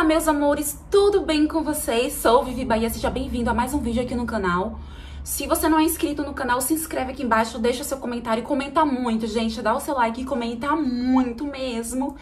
Olá, meus amores, tudo bem com vocês? Sou Vivi Bahia, seja bem-vindo a mais um vídeo aqui no canal. Se você não é inscrito no canal, se inscreve aqui embaixo, deixa seu comentário, comenta muito, gente, dá o seu like e comenta muito mesmo.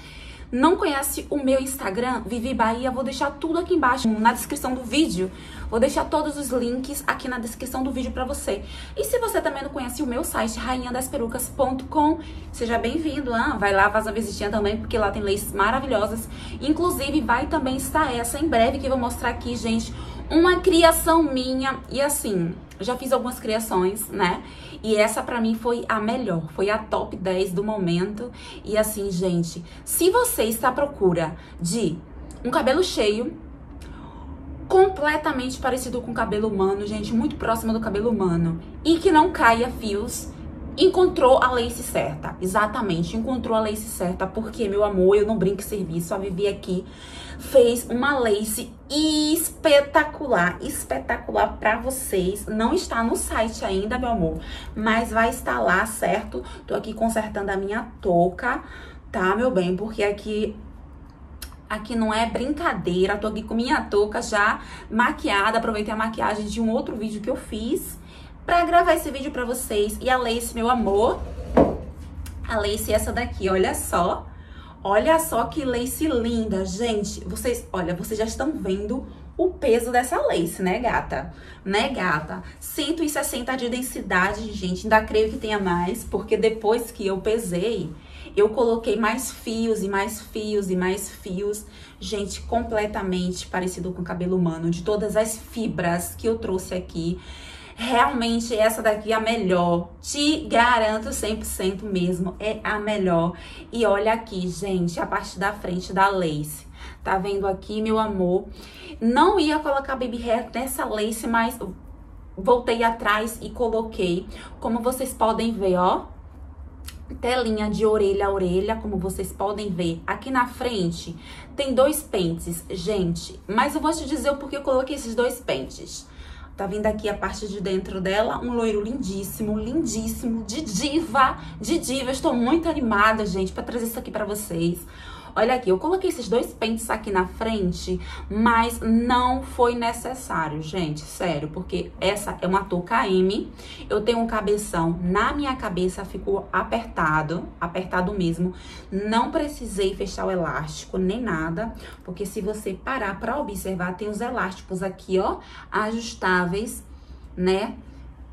Não conhece o meu Instagram, Vivi Bahia? Vou deixar tudo aqui embaixo na descrição do vídeo. Vou deixar todos os links aqui na descrição do vídeo pra você. E se você também não conhece o meu site, rainhadasperucas.com, seja bem-vindo, hein? Vai lá, faz uma visitinha também, porque lá tem laces maravilhosas. Inclusive, vai também estar essa em breve, que eu vou mostrar aqui, gente, uma criação minha. E assim, já fiz algumas criações, né? E essa pra mim foi a melhor, foi a top 10 do momento. E assim, gente, se você está à procura de um cabelo cheio, completamente parecido com o cabelo humano, gente, muito próximo do cabelo humano, e que não caia fios, encontrou a lace certa. Exatamente, encontrou a lace certa, porque, meu amor, eu não brinco em serviço, a Vivi aqui fez uma lace espetacular, espetacular pra vocês. Não está no site ainda, meu amor, mas vai estar lá, certo? Tô aqui consertando a minha touca, tá, meu bem? Porque aqui não é brincadeira, tô aqui com minha touca já maquiada, aproveitei a maquiagem de um outro vídeo que eu fiz pra gravar esse vídeo pra vocês. E a lace, meu amor, a lace é essa daqui, olha só. Olha só que lace linda, gente. Vocês, olha, vocês já estão vendo o peso dessa lace, né, gata? Né, gata? 160 de densidade, gente. Ainda creio que tenha mais, porque depois que eu pesei, eu coloquei mais fios e mais fios e mais fios. Gente, completamente parecido com o cabelo humano, de todas as fibras que eu trouxe aqui. Realmente, essa daqui é a melhor. Te garanto 100% mesmo, é a melhor. E olha aqui, gente, a parte da frente da lace. Tá vendo aqui, meu amor? Não ia colocar baby hair nessa lace, mas voltei atrás e coloquei. Como vocês podem ver, ó. Telinha de orelha a orelha, como vocês podem ver. Aqui na frente tem dois pentes, gente. Mas eu vou te dizer o porquê eu coloquei esses dois pentes. Tá vindo aqui a parte de dentro dela, um loiro lindíssimo, lindíssimo, de diva, de diva. Eu estou muito animada, gente, pra trazer isso aqui pra vocês. Olha aqui, eu coloquei esses dois pentes aqui na frente, mas não foi necessário, gente, sério, porque essa é uma touca M, eu tenho um cabeção, na minha cabeça ficou apertado, apertado mesmo, não precisei fechar o elástico nem nada, porque se você parar pra observar, tem os elásticos aqui, ó, ajustáveis, né,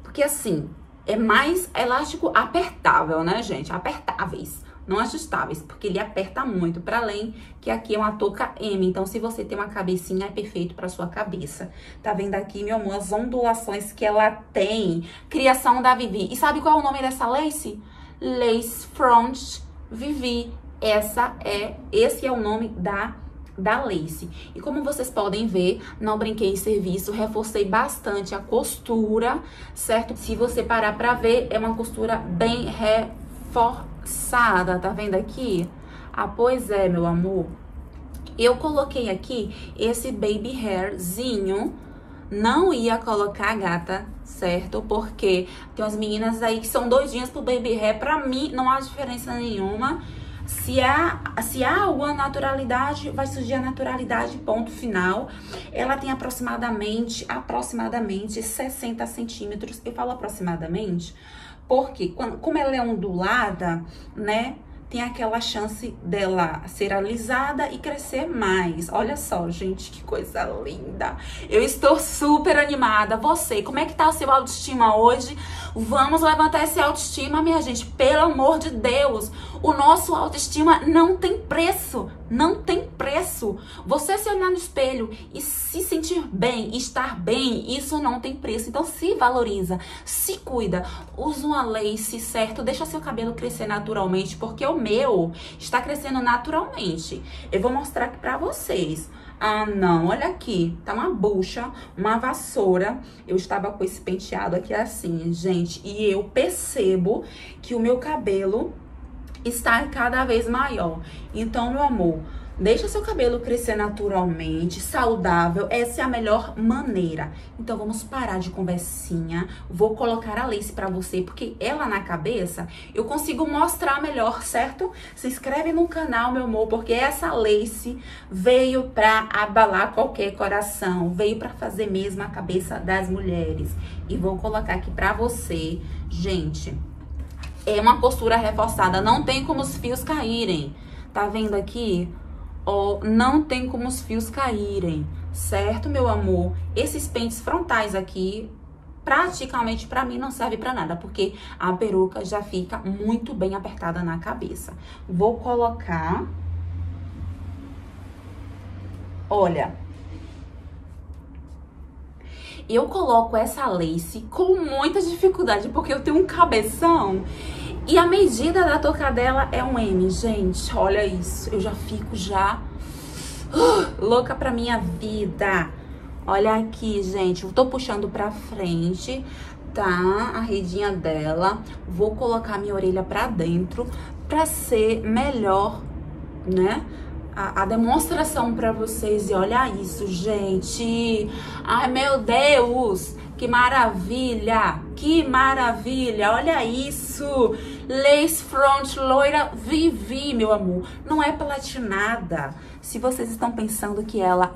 porque assim, é mais elástico apertável, né, gente, apertáveis. Não ajustáveis, porque ele aperta muito, para além que aqui é uma touca M. Então, se você tem uma cabecinha, é perfeito para sua cabeça. Tá vendo aqui, meu amor, as ondulações que ela tem. Criação da Vivi. E sabe qual é o nome dessa lace? Lace Front Vivi. Esse é o nome da lace. E como vocês podem ver, não brinquei em serviço, reforcei bastante a costura, certo? Se você parar para ver, é uma costura bem reforçada. Tá vendo aqui? Ah, pois é, meu amor. Eu coloquei aqui esse baby hairzinho. Não ia colocar a gata, certo? Porque tem umas meninas aí que são doidinhas pro baby hair. Pra mim, não há diferença nenhuma. Se há alguma naturalidade, vai surgir a naturalidade, ponto final. Ela tem aproximadamente 60 centímetros. Eu falo aproximadamente porque, como ela é ondulada, né, tem aquela chance dela ser alisada e crescer mais. Olha só, gente, que coisa linda. Eu estou super animada. Você, como é que tá o seu autoestima hoje? Vamos levantar esse autoestima, minha gente. Pelo amor de Deus. O nosso autoestima não tem preço. Não tem preço. Você se olhar no espelho e se sentir bem, estar bem, isso não tem preço. Então se valoriza, se cuida, usa uma lace, certo? Deixa seu cabelo crescer naturalmente, porque o meu está crescendo naturalmente. Eu vou mostrar aqui pra vocês. Ah, não, olha aqui, tá uma bucha, uma vassoura. Eu estava com esse penteado aqui assim, gente, e eu percebo que o meu cabelo está cada vez maior. Então, meu amor, Deixa seu cabelo crescer naturalmente, saudável, essa é a melhor maneira. Então vamos parar de conversinha, vou colocar a lace pra você, porque ela na cabeça eu consigo mostrar melhor, certo? Se inscreve no canal, meu amor, porque essa lace veio pra abalar qualquer coração, veio pra fazer mesmo a cabeça das mulheres. E vou colocar aqui pra você, gente, é uma costura reforçada, não tem como os fios caírem, tá vendo aqui? Ó, não tem como os fios caírem, certo, meu amor? Esses pentes frontais aqui, praticamente pra mim, não serve pra nada, porque a peruca já fica muito bem apertada na cabeça. Vou colocar... Olha... Eu coloco essa lace com muita dificuldade, porque eu tenho um cabeção... E a medida da tocadela é um M, gente, olha isso, eu já fico louca pra minha vida. Olha aqui, gente, eu tô puxando pra frente, tá, a redinha dela, vou colocar minha orelha pra dentro pra ser melhor, né? A demonstração pra vocês, e olha isso, gente, ai meu Deus, que maravilha, olha isso, Lace Front loira Vivi, meu amor, não é platinada, se vocês estão pensando que ela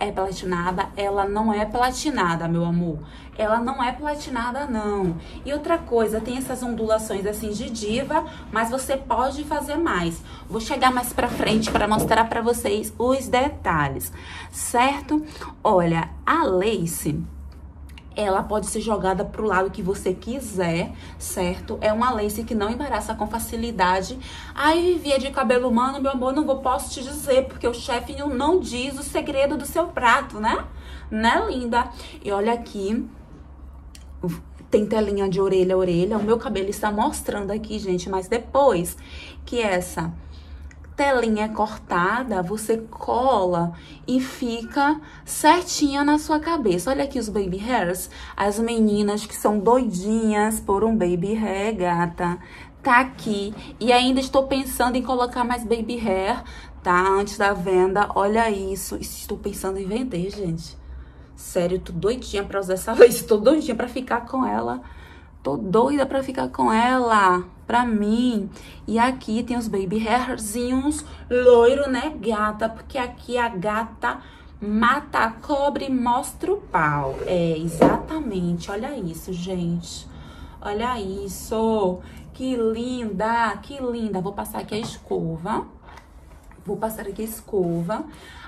não é platinada, meu amor, ela não é platinada não, e outra coisa, tem essas ondulações assim de diva, mas você pode fazer mais, vou chegar mais pra frente pra mostrar pra vocês os detalhes, certo? Olha, a lace... Ela pode ser jogada pro lado que você quiser, certo? É uma lace que não embaraça com facilidade. Ai, Vivi, é de cabelo humano, meu amor, posso te dizer, porque o chefinho não diz o segredo do seu prato, né? Né, linda? E olha aqui, tem telinha de orelha a orelha. O meu cabelo está mostrando aqui, gente, mas depois que essa... telinha cortada, você cola e fica certinha na sua cabeça. Olha aqui os baby hairs, as meninas que são doidinhas por um baby hair, gata, tá aqui. E ainda estou pensando em colocar mais baby hair, tá, antes da venda, olha isso, estou pensando em vender, gente. Sério, tô doidinha pra usar essa lace, tô doidinha pra ficar com ela. Tô doida pra ficar com ela, pra mim. E aqui tem os baby hairzinhos loiro, né, gata? Porque aqui a gata mata a cobra e mostra o pau. É, exatamente. Olha isso, gente. Olha isso. Que linda, que linda. Vou passar aqui a escova.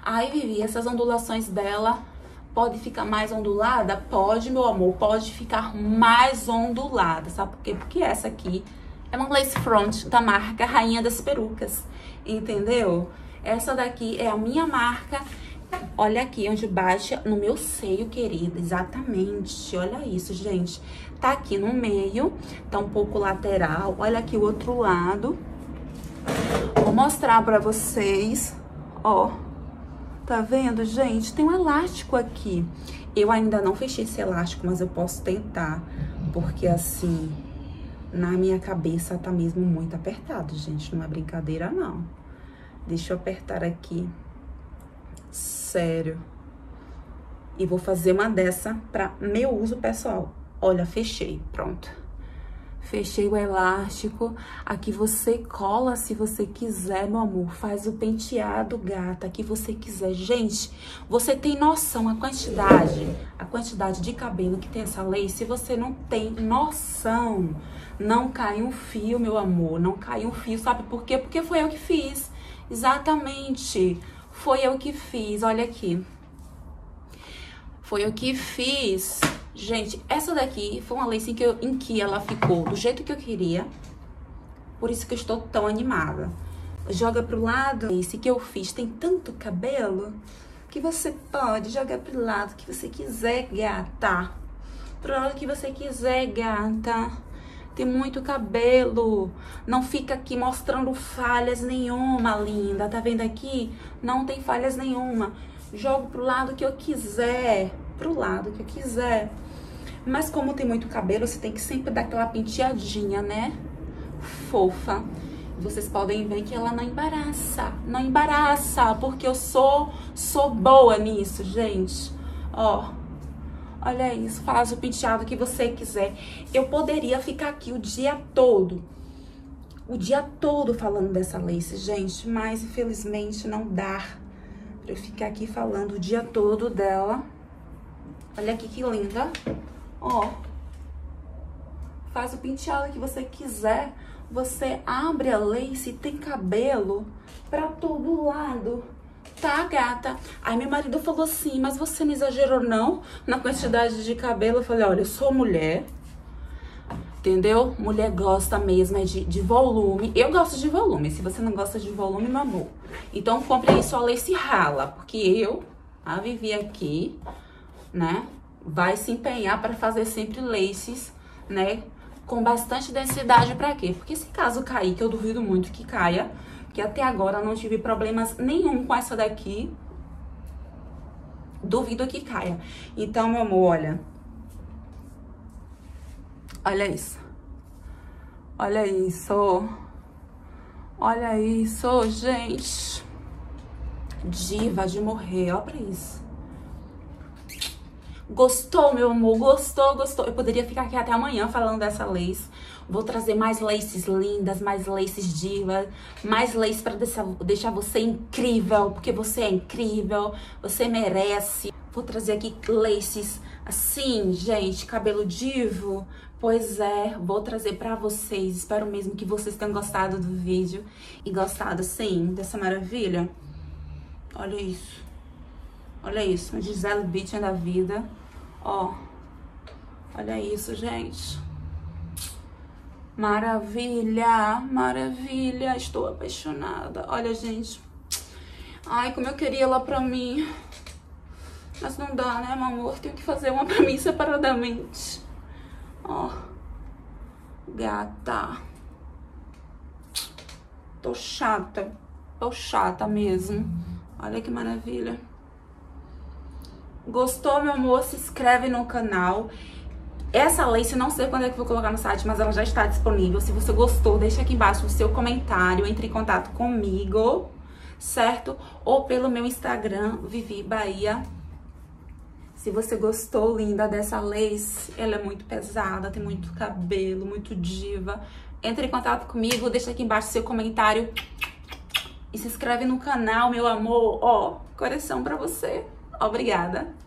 Ai, Vivi, essas ondulações dela... Pode ficar mais ondulada? Pode, meu amor, pode ficar mais ondulada, sabe por quê? Porque essa aqui é uma lace front da marca Rainha das Perucas, entendeu? Essa daqui é a minha marca, olha aqui onde bate no meu seio, querida, exatamente, olha isso, gente. Tá aqui no meio, tá um pouco lateral, olha aqui o outro lado. Vou mostrar pra vocês, ó. Tá vendo, gente? Tem um elástico aqui. Eu ainda não fechei esse elástico, mas eu posso tentar. Porque, assim, na minha cabeça tá mesmo muito apertado, gente. Não é brincadeira, não. Deixa eu apertar aqui. Sério. E vou fazer uma dessa pra meu uso pessoal. Olha, fechei. Pronto. Fechei o elástico, aqui você cola se você quiser, meu amor, faz o penteado, gata, que você quiser. Gente, você tem noção a quantidade de cabelo que tem essa lace? Se você não tem noção, não cai um fio, meu amor, não cai um fio, sabe por quê? Porque foi eu que fiz, exatamente, foi eu que fiz, olha aqui, foi eu que fiz... Gente, essa daqui foi uma lace em que ela ficou do jeito que eu queria. Por isso que eu estou tão animada. Joga pro lado. Esse que eu fiz tem tanto cabelo que você pode jogar pro lado que você quiser, gata. Pro lado que você quiser, gata. Tem muito cabelo. Não fica aqui mostrando falhas nenhuma, linda. Tá vendo aqui? Não tem falhas nenhuma. Jogo pro lado que eu quiser. Pro lado que eu quiser. Mas como tem muito cabelo, você tem que sempre dar aquela penteadinha, né? Fofa. vocês podem ver que ela não embaraça. Não embaraça, porque eu sou boa nisso, gente. Ó, olha isso, faz o penteado que você quiser. Eu poderia ficar aqui o dia todo falando dessa lace, gente, mas infelizmente não dá pra eu ficar aqui falando o dia todo dela. Olha aqui que linda, ó, faz o penteado que você quiser, você abre a lace e tem cabelo pra todo lado, tá, gata? Aí meu marido falou assim, mas você não exagerou não na quantidade de cabelo? Eu falei, olha, eu sou mulher, entendeu? Mulher gosta mesmo é de volume. Eu gosto de volume. Se você não gosta de volume, meu amor, então compre aí sua lace rala, porque eu, a Vivi aqui, né, vai se empenhar para fazer sempre laces, né, com bastante densidade. Pra quê? Porque se caso cair, que eu duvido muito que caia, que até agora eu não tive problemas nenhum com essa daqui, duvido que caia. Então, meu amor, olha isso. Olha isso. Olha isso, gente. Diva de morrer. Olha pra isso. Gostou, meu amor? Gostou, gostou. Eu poderia ficar aqui até amanhã falando dessa lace. Vou trazer mais laces lindas, mais laces divas, mais lace pra deixar você incrível, porque você é incrível, você merece. Vou trazer aqui laces assim, gente, cabelo divo. Pois é, vou trazer pra vocês. Espero mesmo que vocês tenham gostado do vídeo e gostado, sim, dessa maravilha. Olha isso. Olha isso, uma Gisele Beach da vida. Ó, olha isso, gente. Maravilha, maravilha. Estou apaixonada. Olha, gente. Ai, como eu queria ela pra mim. Mas não dá, né, meu amor? Tenho que fazer uma pra mim separadamente. Ó. Gata. Tô chata. Tô chata mesmo. Olha que maravilha. Gostou, meu amor? Se inscreve no canal. Essa lace, eu não sei quando é que eu vou colocar no site, mas ela já está disponível. Se você gostou, deixa aqui embaixo o seu comentário. Entre em contato comigo, certo? Ou pelo meu Instagram, Vivi Bahia. Se você gostou, linda, dessa lace, ela é muito pesada, tem muito cabelo, muito diva. Entre em contato comigo, deixa aqui embaixo seu comentário e se inscreve no canal, meu amor. Ó, coração pra você. Obrigada.